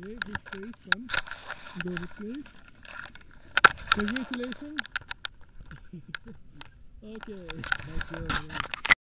Okay, good place, man. Good place. Congratulations. Okay. Thank you.